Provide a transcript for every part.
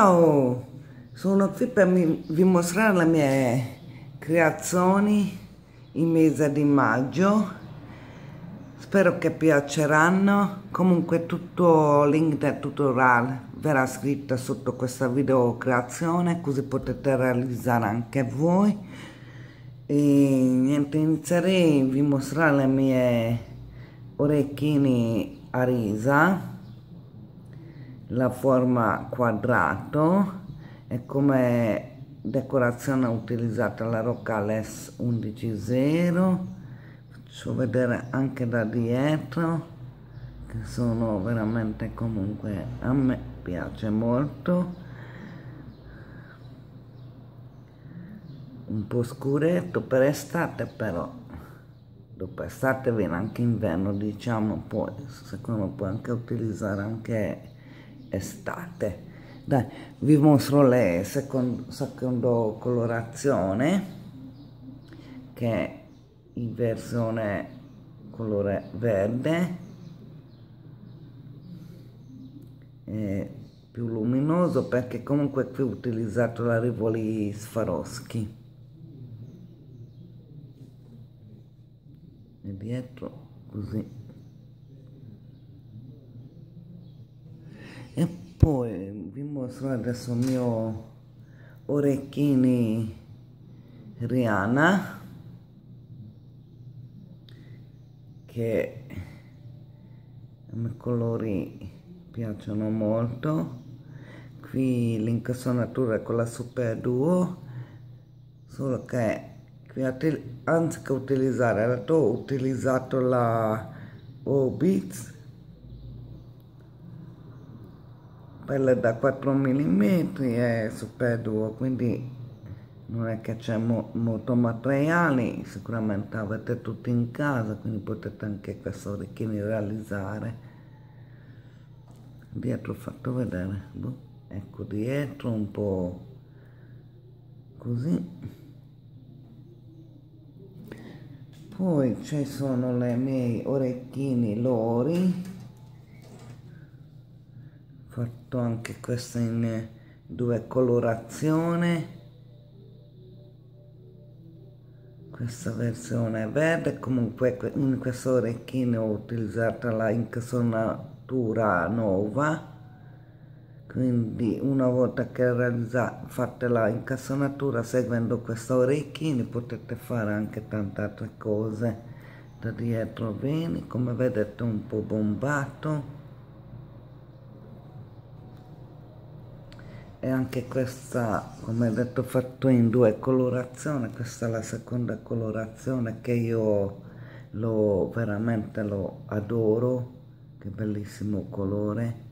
Ciao, sono qui per vi mostrare le mie creazioni in mese di maggio. Spero che piaceranno. Comunque tutto il link del tutorial verrà scritto sotto questa video creazione, così potete realizzare anche voi. E niente, inizierei a vi mostrare le mie orecchini Arisa, la forma quadrato, e come decorazione ho utilizzato la Rocaille S11 0. Faccio vedere anche da dietro, che sono veramente, comunque a me piace molto, un po' scuretto per estate, però dopo estate viene anche inverno, diciamo. Poi secondo me puoi anche utilizzare anche estate. Dai, vi mostro le secondo colorazione, che è in versione colore verde, è più luminoso perché comunque qui ho utilizzato la Rivoli Swarovski. E dietro così. E poi vi mostro adesso il mio orecchini Riana, che a me colori piacciono molto. Qui l'incassonatura con la Super Duo, solo che qui anziché utilizzare la Duo ho utilizzato la Bobiz, quella da 4 mm è Super Duo, quindi non è che c'è molto materiale, sicuramente avete tutti in casa, quindi potete anche questo orecchini realizzare. Dietro ho fatto vedere, ecco dietro un po' così. Poi ci sono le mie orecchini Lory, fatto anche questa in due colorazione, questa versione verde. Comunque in questo orecchino ho utilizzato la incassonatura nuova, quindi una volta che fate la incassonatura seguendo questo orecchino potete fare anche tante altre cose. Da dietro viene, come vedete, un po' bombato. E anche questa, come detto, fatto in due colorazioni. Questa è la seconda colorazione che io veramente lo adoro, che bellissimo colore,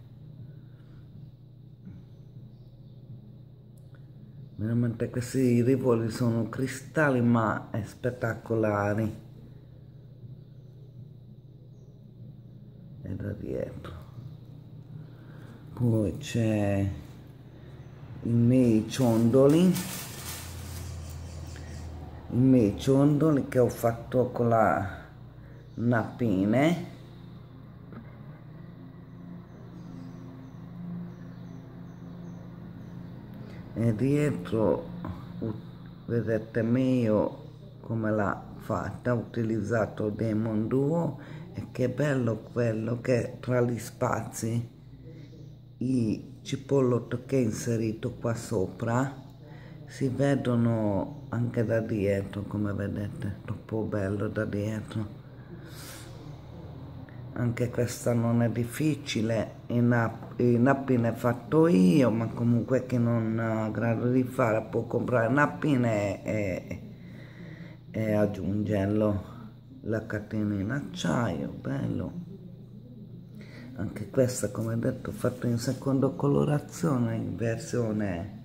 veramente. Questi rivoli sono cristalli ma spettacolari. E da dietro poi c'è i miei ciondoli che ho fatto con la nappine. E dietro vedete meglio come l'ha fatta, ho utilizzato Demon Duo. E che bello quello che tra gli spazi i cipollotto che ho inserito qua sopra si vedono anche da dietro, come vedete, troppo bello da dietro. Anche questa non è difficile, il nappine fatto io, ma comunque chi non ha grado di fare può comprare nappine e aggiungerlo. La catena in acciaio, bello. Anche questa, come detto, fatta in seconda colorazione, in versione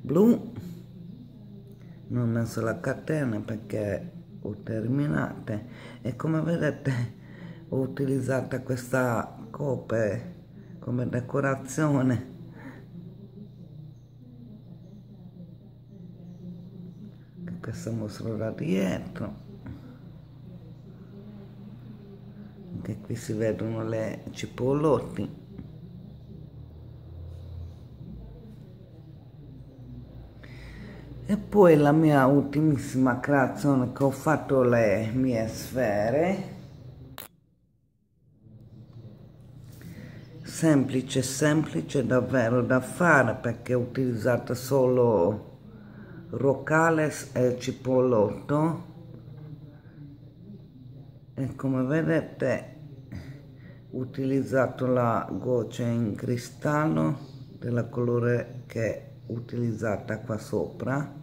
blu. Non ho messo la catena perché ho terminato. E come vedete ho utilizzato questa cope come decorazione. Questa mostro da dietro. Anche qui si vedono le cipollotti. E poi la mia ultimissima creazione, che ho fatto le mie sfere, semplice semplice davvero da fare, perché ho utilizzato solo Rocaille e cipollotto, e come vedete ho utilizzato la goccia in cristallo della colore che ho utilizzata qua sopra,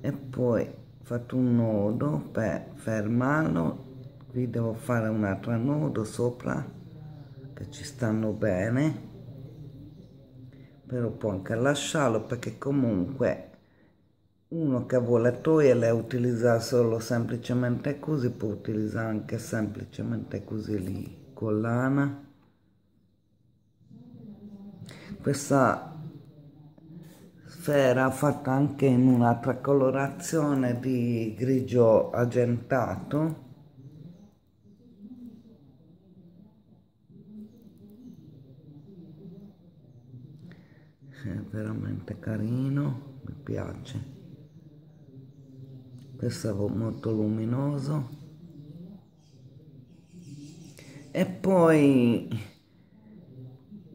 e poi ho fatto un nodo per fermarlo. Qui devo fare un altro nodo sopra, che ci stanno bene, però può anche lasciarlo, perché comunque uno che vuole togliere e utilizzare solo semplicemente così può utilizzare anche semplicemente così lì con lana. Questa sfera fatta anche in un'altra colorazione di grigio argentato, è veramente carino, mi piace. Questo è molto luminoso. E poi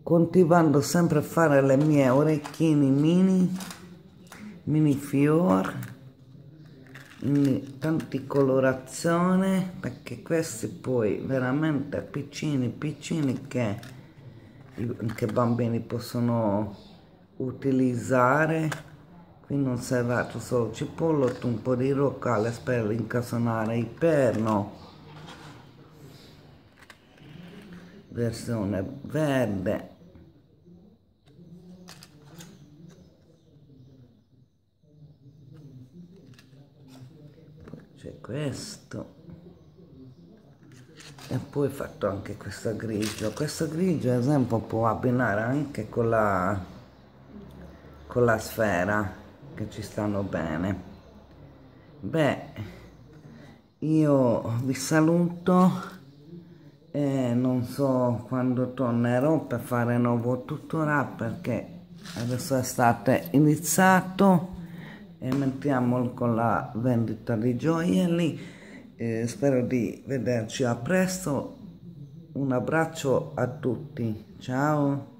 continuando sempre a fare le mie orecchini mini FIOR in tanti colorazioni, perché questi poi veramente piccini che anche bambini possono utilizzare. Qui non serve altro, solo cipollotto, un po' di Rocaille per incasonare il perno, versione verde, poi c'è questo, e poi ho fatto anche questo grigio. Questo grigio ad esempio può abbinare anche con la sfera, che ci stanno bene. Beh, io vi saluto e non so quando tornerò per fare nuovo tutorial, perché adesso è stato iniziato e mettiamo con la vendita di gioielli. Spero di vederci a presto, un abbraccio a tutti, ciao.